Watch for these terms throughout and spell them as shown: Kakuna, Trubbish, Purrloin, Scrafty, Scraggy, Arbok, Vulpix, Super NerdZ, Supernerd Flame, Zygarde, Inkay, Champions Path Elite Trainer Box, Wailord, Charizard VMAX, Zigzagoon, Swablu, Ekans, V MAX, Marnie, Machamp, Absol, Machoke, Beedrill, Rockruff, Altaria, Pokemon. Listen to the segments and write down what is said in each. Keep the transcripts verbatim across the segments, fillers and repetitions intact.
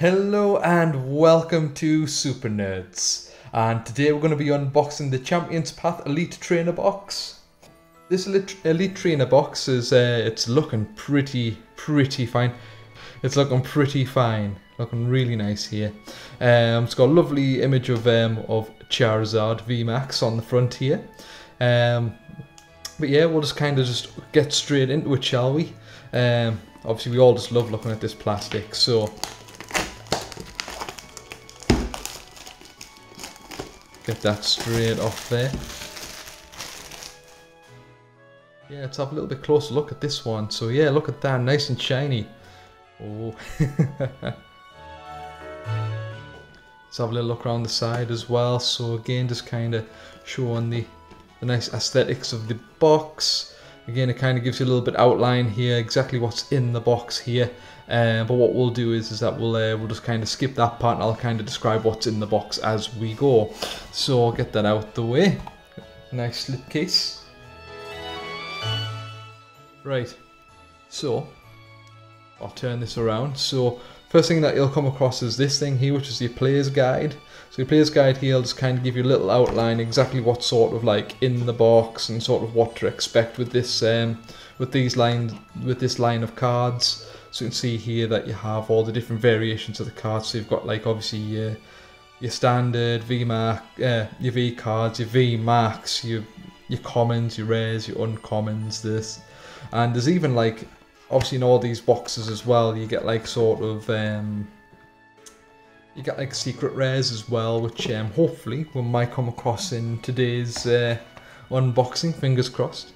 Hello and welcome to Super NerdZ, and today we're going to be unboxing the Champions Path Elite Trainer Box. This Elite, elite Trainer Box is uh, it's looking pretty pretty fine. It's looking pretty fine, looking really nice here. Um, it's got a lovely image of um, of Charizard V MAX on the front here. Um, but yeah, we'll just kind of just get straight into it, shall we? Um, obviously, we all just love looking at this plastic, so. Get that straight off there. Yeah, let's have a little bit closer look at this one. So yeah, look at that, nice and shiny. Oh. Let's have a little look around the side as well. So again, just kind of showing the, the nice aesthetics of the box. Again, it kind of gives you a little bit outline here, exactly what's in the box here. Uh, but what we'll do is, is that we'll uh, we'll just kind of skip that part, and I'll kind of describe what's in the box as we go. So I'll get that out the way. Nice slip case. Right. So I'll turn this around. So first thing that you'll come across is this thing here, which is your player's guide. So your player's guide here will just kind of give you a little outline exactly what sort of like in the box and sort of what to expect with this um with these line with this line of cards. So you can see here that you have all the different variations of the cards. So you've got like obviously your, your standard V MAX, uh, your V cards, your V MAX, your your commons, your rares, your uncommons. This, and there's even like obviously in all these boxes as well, you get like sort of um, you get like secret rares as well, which um, hopefully we might come across in today's uh, unboxing. Fingers crossed.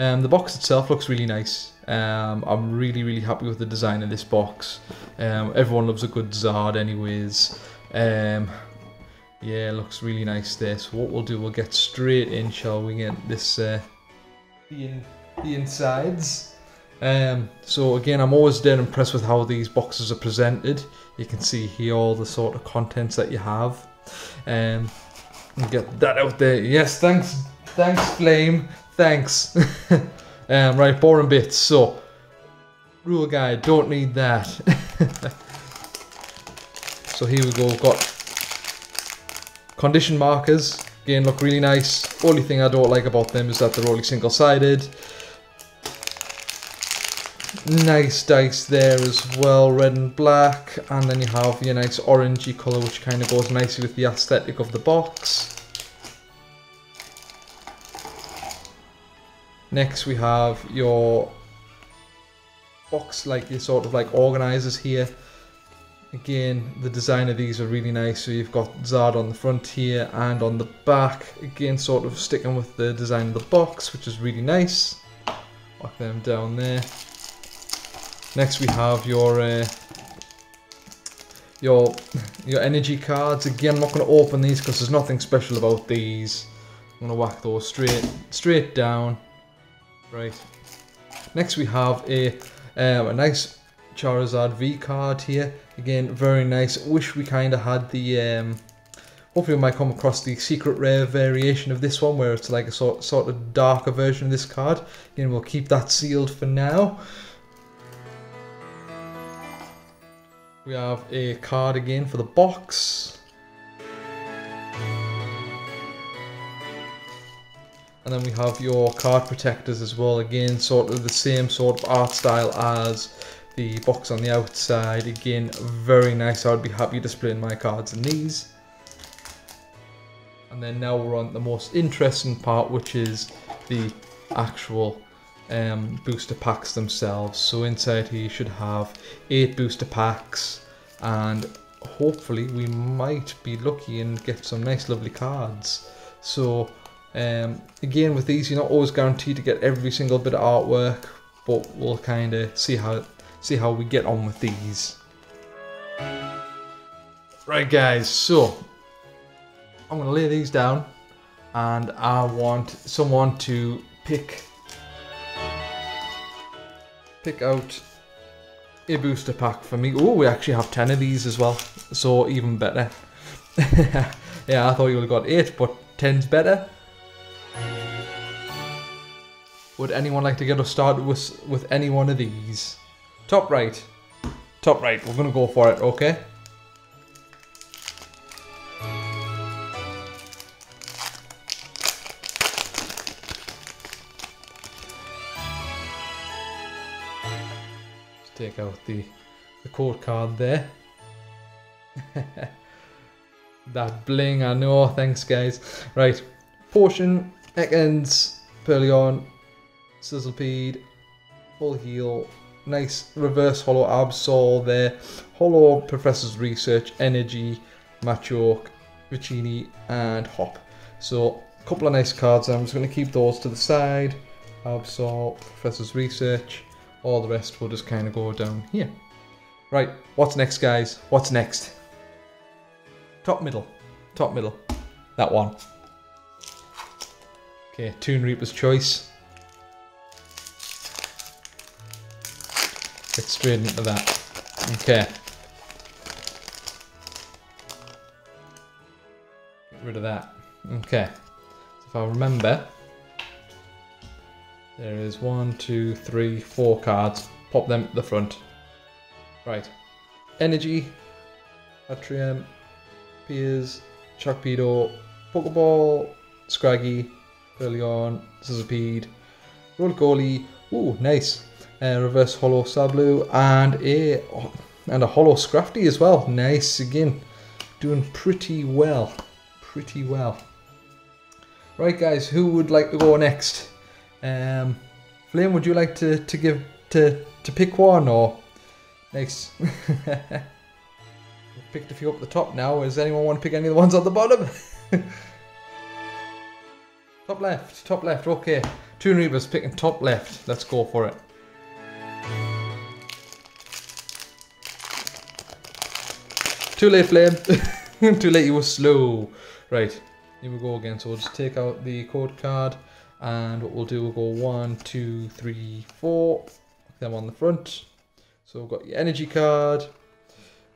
Um, the box itself looks really nice. Um, I'm really, really happy with the design of this box. Um, everyone loves a good Zard anyways. Um, yeah, it looks really nice there. So what we'll do, we'll get straight in, shall we, get this, uh, the, in the insides. Um, so again, I'm always dead impressed with how these boxes are presented. You can see here all the sort of contents that you have. Um, get that out there. Yes, thanks, thanks Flame. Thanks. um, right, boring bits. So, rule guide, don't need that. So here we go. We've got condition markers. Again, look really nice. Only thing I don't like about them is that they're only single-sided. Nice dice there as well, red and black. And then you have your nice orangey colour, which kind of goes nicely with the aesthetic of the box. Next we have your box, like your sort of like organisers here. Again, the design of these are really nice. So you've got Zard on the front here and on the back. Again, sort of sticking with the design of the box, which is really nice. Lock them down there. Next we have your uh, your your energy cards. Again, I'm not going to open these because there's nothing special about these. I'm going to whack those straight straight down. Right. Next we have a um, a nice Charizard V card here. Again, very nice. Wish we kind of had the. Um, hopefully, we might come across the secret rare variation of this one, where it's like a sort sort of darker version of this card. Again, we'll keep that sealed for now. We have a card again for the box. And then we have your card protectors as well, again sort of the same sort of art style as the box on the outside. Again, very nice. I'd be happy displaying my cards in these. And then now we're on the most interesting part, which is the actual um, booster packs themselves. So inside here you should have eight booster packs, and hopefully we might be lucky and get some nice lovely cards. So Um, again, with these you're not always guaranteed to get every single bit of artwork, but we'll kind of see how see how we get on with these. Right guys, so I'm going to lay these down and I want someone to pick pick out a booster pack for me. Oh, we actually have ten of these as well, so even better. Yeah, I thought you would have got eight, but ten's better. Would anyone like to get us started with, with any one of these? Top right. Top right, we're gonna go for it, okay? Let's take out the, the code card there. That bling, I know, thanks guys. Right, Potion, Ekans, Purleon, Sizzlepeed, Full Heal, nice reverse holo Absol there, holo Professor's Research, Energy, Machoke, Vicini and Hop. So a couple of nice cards, I'm just going to keep those to the side. Absol, Professor's Research, all the rest will just kind of go down here. Right, what's next guys, what's next? Top middle, top middle, that one. Okay, Toon Reaper's Choice. Get straight into that. Okay. Get rid of that. Okay. So if I remember, there is one, two, three, four cards. Pop them at the front. Right. Energy, Atrium, Piers, Sharkpedo, Pokeball, Scraggy, Purleon, Sizzlepeed, Roly-Coly. Ooh, nice. Uh, reverse holo Sablu and a oh, and a holo Scrafty as well. Nice again, doing pretty well, pretty well. Right, guys, who would like to go next? Um, Flame, would you like to to give to to pick one or next? We've picked a few up the top now. Does anyone want to pick any of the ones at the bottom? Top left, top left. Okay, Toon Reaper's picking top left. Let's go for it. Too late, Flame. Too late, you were slow. Right, here we go again. So we'll just take out the code card. And what we'll do, we'll go one, two, three, four. Put them on the front. So we've got your energy card.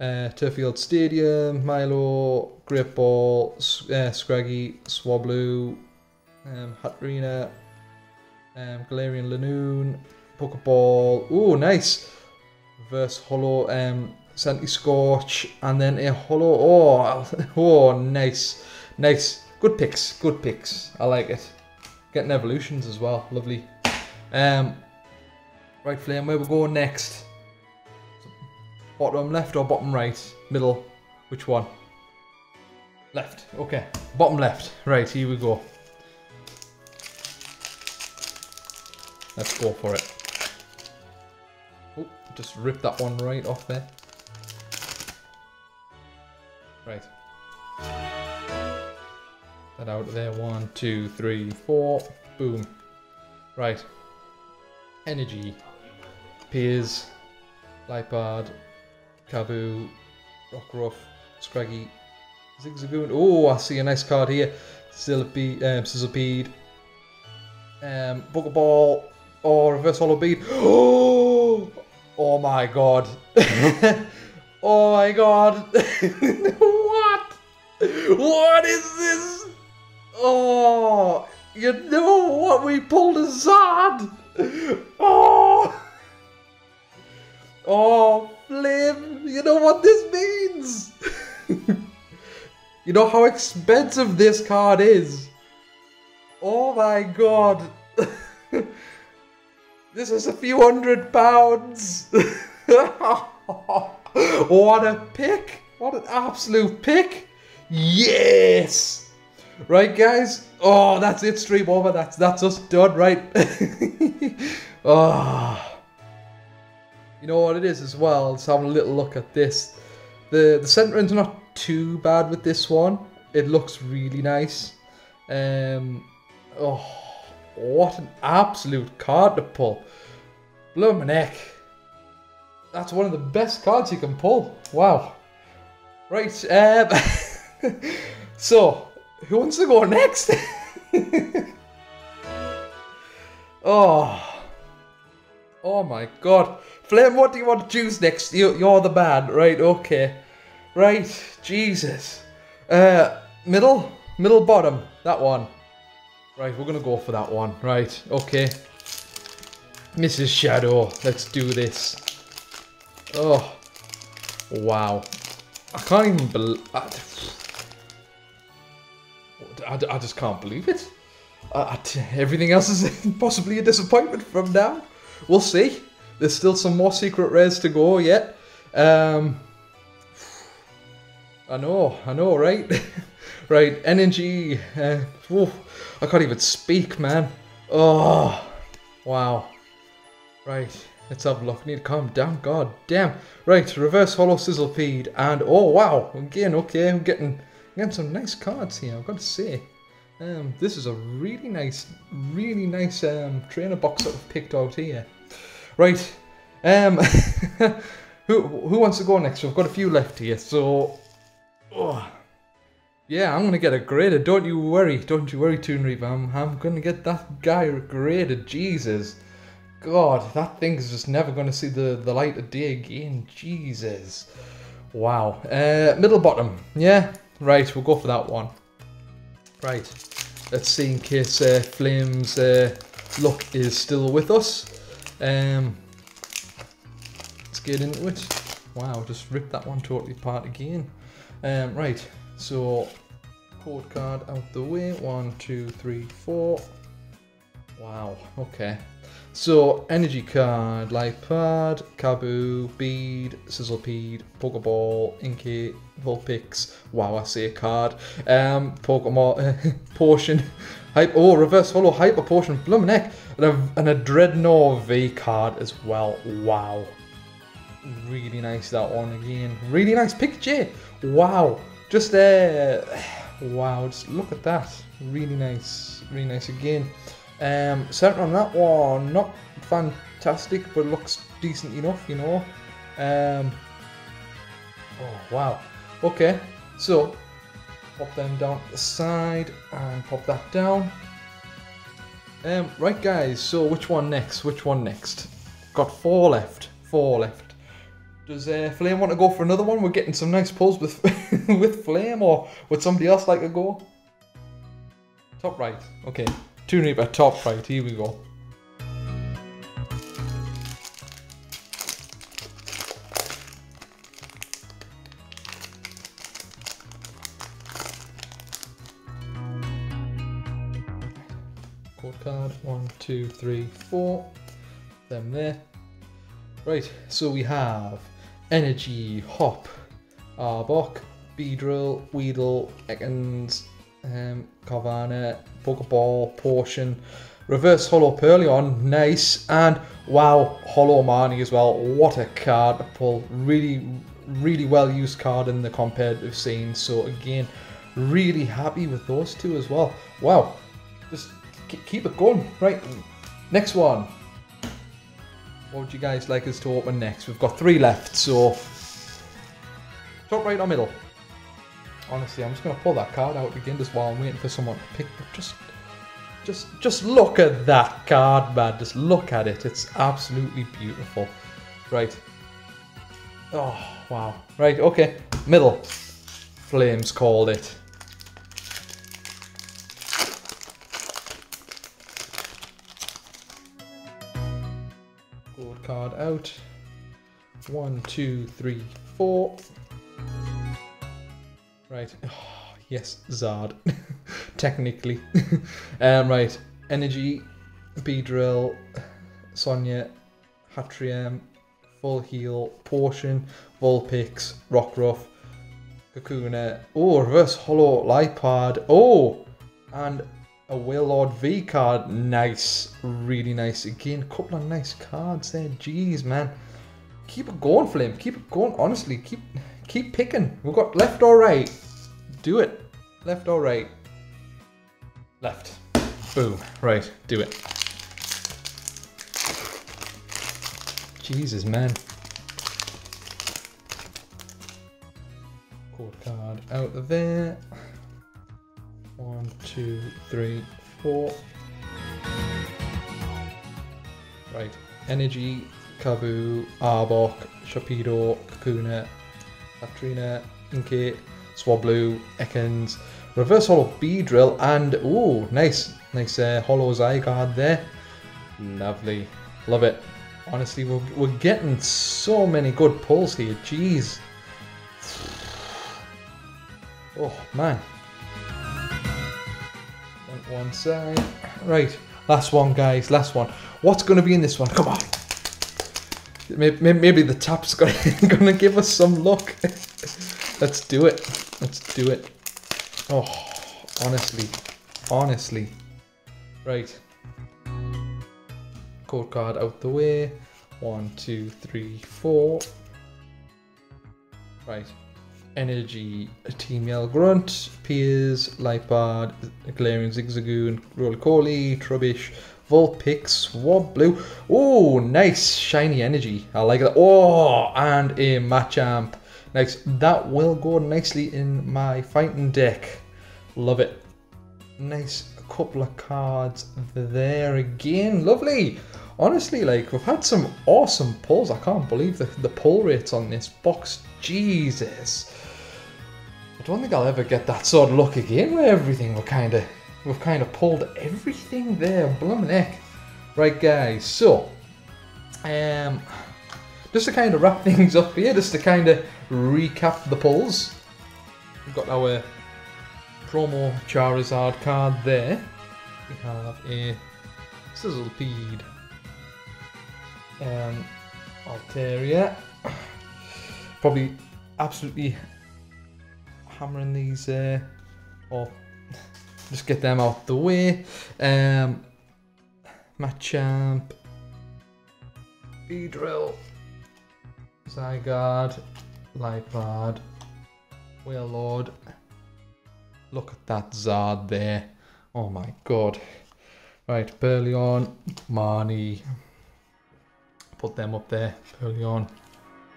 Uh, Turffield Stadium, Milo, Great Ball, uh, Scraggy, Swablu, um, Hatterena, um, Galarian Lanoon, Pokeball. Ooh, nice. Reverse holo. Um, Santi Scorch, and then a holo. Oh, oh, nice, nice. Good picks, good picks. I like it. Getting evolutions as well, lovely. Um, right, Flame, where we going next? Bottom left or bottom right? Middle, which one? Left, okay. Bottom left, right, here we go. Let's go for it. Oh, just ripped that one right off there. Right. That out of there. One, two, three, four. Boom. Right. Energy. Piers. Lipard. Kabu. Rockruff. Scraggy. Zigzagoon. Oh, I see a nice card here. Sizzlepeed. Um, Sizzlepeed. Um, Pokeball. Oh, Reverse Holo Bead. Oh! Oh my god. Oh my god. What? What is this? Oh, you know what? We pulled a Zard. Oh. Oh, Flame. You know what this means. You know how expensive this card is. Oh my god. This is a few hundred pounds. What a pick! What an absolute pick! Yes! Right, guys? Oh, that's it. Stream over. That's that's us done, right? Oh. You know what it is as well? Let's have a little look at this. The, the centering's not too bad with this one. It looks really nice. Um, oh, what an absolute card to pull. Blow my neck. That's one of the best cards you can pull. Wow. Right. Um, so, who wants to go next? Oh. Oh my god. Flame, what do you want to choose next? You, you're the man. Right, okay. Right. Jesus. Uh, middle? Middle bottom. That one. Right, we're going to go for that one. Right, okay. Missus Shadow. Let's do this. Oh, Wow. I can't even believe... I, I, I just can't believe it. I, I, everything else is possibly a disappointment from now. We'll see. There's still some more secret rares to go yet. Um, I know, I know, right? Right, energy. Uh, oh, I can't even speak, man. Oh, wow. Right, let's have a look. I need to calm down. God damn. Right, reverse holo Sizzlepeed, and oh wow, again. Okay, I'm getting, getting some nice cards here. I've got to say, um, this is a really nice, really nice um, trainer box that I've picked out here. Right, um, who who wants to go next? We've got a few left here, so oh, yeah, I'm gonna get a graded. Don't you worry, don't you worry, Toon Reaper. I'm I'm gonna get that guy graded. Jesus, God, that thing's just never gonna see the the light of day again. Jesus, wow. Uh, middle bottom, yeah. Right, we'll go for that one. Right, let's see in case uh, Flame's uh, luck is still with us. Um, let's get into it. Wow, just ripped that one totally apart again. Um, right, so code card out the way. One, two, three, four. Wow. Okay. So energy card, Lipard, Kaboo, Bead, Sizzlepeed, Pokeball, Inkay, Vulpix. Wow, I say a card. Um, Pokemon uh, Potion. Hype, oh, reverse holo hyper potion, bloomin' heck, and a, and a Dreadnought V card as well. Wow, really nice that one again. Really nice picture. Wow, just uh, wow, just look at that. Really nice, really nice again. Um, center on that one, not fantastic, but looks decent enough, you know. Um, oh wow, okay, so. Pop them down to the side and pop that down. Um, right guys, so which one next? Which one next? Got four left. Four left. Does uh, Flame want to go for another one? We're getting some nice pulls with with Flame, or would somebody else like to go? Top right. Okay. Toon Reaper, top right. Here we go. Card one, two, three, four. Them there. Right, so we have Energy, Hop, Arbok, Beedrill, Weedle, Ekans, um, Carvana, Pokeball, Potion, reverse holo Purrloin, nice, and wow, holo Marnie as well. What a card to pull! Really, really well used card in the competitive scene. So again, really happy with those two as well. Wow, just. Keep it going. Right, next one. What would you guys like us to open next? We've got three left, so top right or middle. Honestly, I'm just going to pull that card out again just while I'm waiting for someone to pick. But just, just, just look at that card, man. Just look at it. It's absolutely beautiful. Right. Oh, wow. Right, okay. Middle. Flames called it. Card out. One, two, three, four. Right. Oh, yes, Zard. Technically. um, right. Energy, Beedrill, Sonya, Hatrium, Full Heal, Potion, Vulpix, Rockruff, Kakuna. Oh, reverse holo Lipard. Oh, and a Wailord V card, nice, really nice again. Couple of nice cards there, jeez man. Keep it going, Flame. Keep it going. Honestly, keep keep picking. We've got left or right. Do it. Left or right. Left. Boom. Right. Do it. Jesus man. Code card out of there. One, two, three, four. Right. Energy, Kaboo, Arbok, Sharpedo, Kakuna, Katrina, Inkay, Swablu, Ekans, reverse holo Beedrill, and ooh, nice, nice uh, holo Zygarde there. Lovely. Love it. Honestly, we're, we're getting so many good pulls here. Jeez. Oh man. On one side. Right, last one guys, last one. What's going to be in this one? Come on. Maybe, maybe the tap's going to give us some luck. Let's do it. Let's do it. Oh, honestly. Honestly. Right. Code card out the way. One, two, three, four. Right. Energy, Team Yell Grunt, Piers, Lipard, Galarian Zigzagoon, Roly-Coly, Trubbish, Vulpix, Swablu. Oh, nice shiny energy. I like that. Oh, and a Machamp. Nice. That will go nicely in my fighting deck. Love it. Nice. A couple of cards there again. Lovely. Honestly, like, we've had some awesome pulls. I can't believe the, the pull rates on this box. Jesus. I don't think I'll ever get that sort of luck again where everything will kind of... We've kind of pulled everything there, bloomin' heck. Right guys, so, um, just to kind of wrap things up here, just to kind of recap the pulls. We've got our promo Charizard card there. We have a Sizzlepeed, um, Altaria. Probably absolutely hammering these, uh, or... Just get them out the way. Um, Machamp, Beedrill, Zygarde, Lipard, Wailord. Look at that Zard there. Oh my god. Right, Purrloin, Marnie. Put them up there. Purrloin,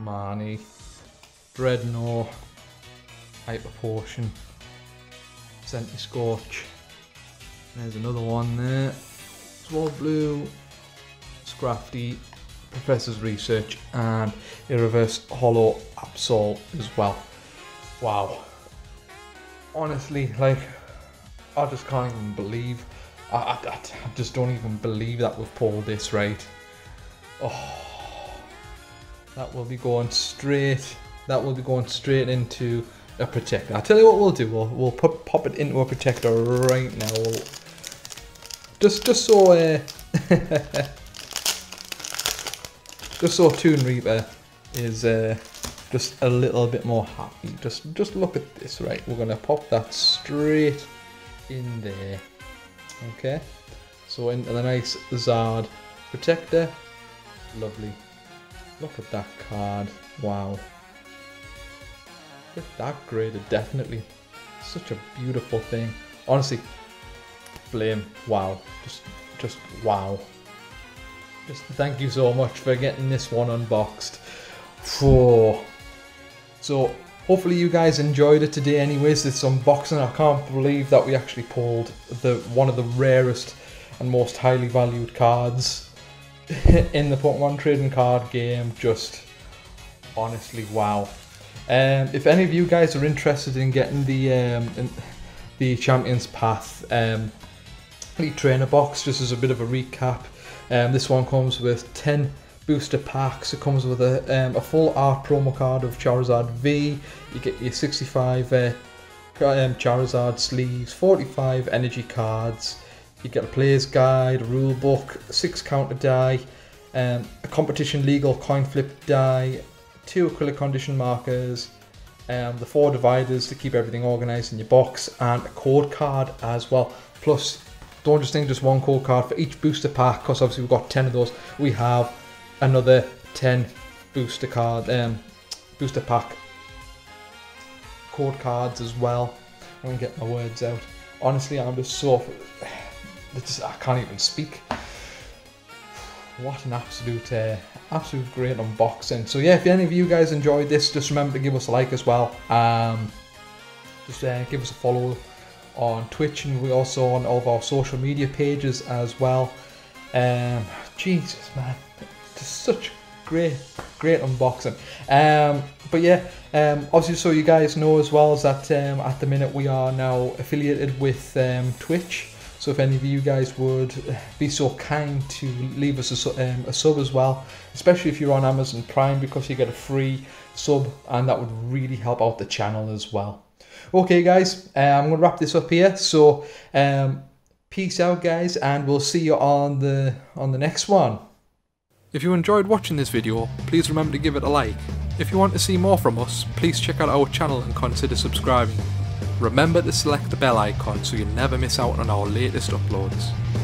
Marnie, Dreadnought, Hyper Potion. Scorch. There's another one there. Swablu, Scrafty, Professor's Research, and a reverse holo Absol as well. Wow. Honestly, like, I just can't even believe. I, I, I just don't even believe that we've pulled this right. Oh, that will be going straight. That will be going straight into a protector. I'll tell you what we'll do, we'll, we'll put, pop it into a protector right now. We'll, just just so uh, just so Toon Reaper is uh, just a little bit more happy. Just just look at this, right? We're gonna pop that straight in there. Okay, so into the nice Zard protector. Lovely. Look at that card. Wow. Get that graded, definitely. Such a beautiful thing. Honestly, Flame, wow. Just, just wow. Just thank you so much for getting this one unboxed. Oh. So, hopefully you guys enjoyed it today anyways, this unboxing. I can't believe that we actually pulled the one of the rarest and most highly valued cards in the Pokemon trading card game. Just, honestly, wow. Um, if any of you guys are interested in getting the um, in the Champions Path um, Elite Trainer Box, just as a bit of a recap, um, this one comes with ten booster packs. It comes with a, um, a full art promo card of Charizard V. You get your sixty-five uh, um, Charizard sleeves, forty-five energy cards. You get a player's guide, a rule book, six counter die, um, a competition legal coin flip die, two acrylic condition markers, um, the four dividers to keep everything organised in your box, and a code card as well. Plus, don't just think just one code card for each booster pack, because obviously we've got ten of those. We have another ten booster card, um, booster pack code cards as well. I'm gonna get my words out. Honestly, I'm just so just, I can't even speak. What an absolute, uh, absolute great unboxing. So yeah, if any of you guys enjoyed this, just remember to give us a like as well. Um, just uh, give us a follow on Twitch, and we're also on all of our social media pages as well. Um, Jesus, man, just such great, great unboxing. Um, but yeah, um, obviously, so you guys know as well as that um, at the minute we are now affiliated with um, Twitch. So if any of you guys would be so kind to leave us a, um, a sub as well, especially if you're on Amazon Prime, because you get a free sub and that would really help out the channel as well. Okay guys, uh, I'm going to wrap this up here. So um, peace out guys, and we'll see you on the on the next one. If you enjoyed watching this video, please remember to give it a like. If you want to see more from us, please check out our channel and consider subscribing. Remember to select the bell icon so you never miss out on our latest uploads.